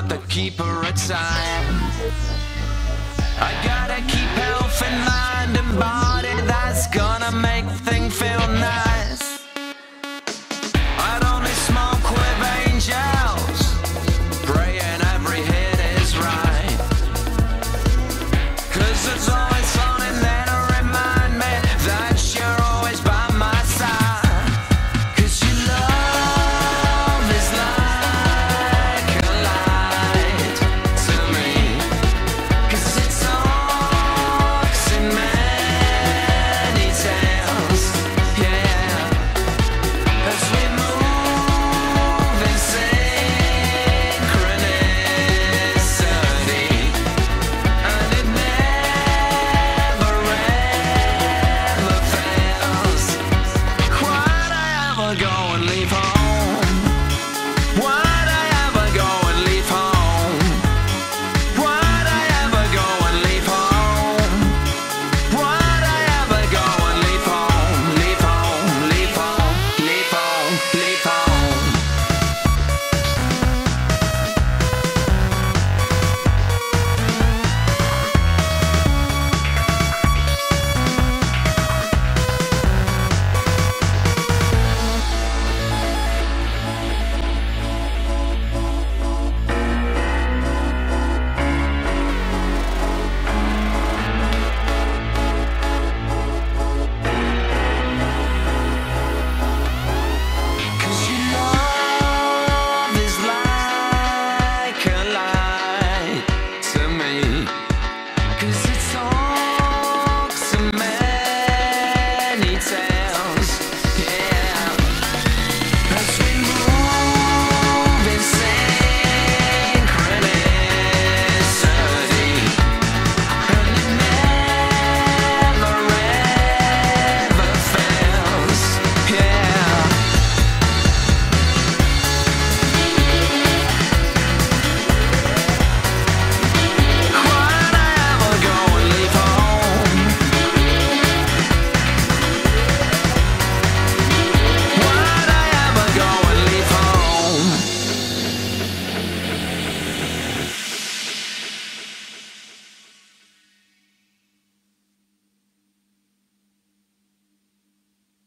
not the keeper at time. I gotta keep health in mind and body, that's gonna make things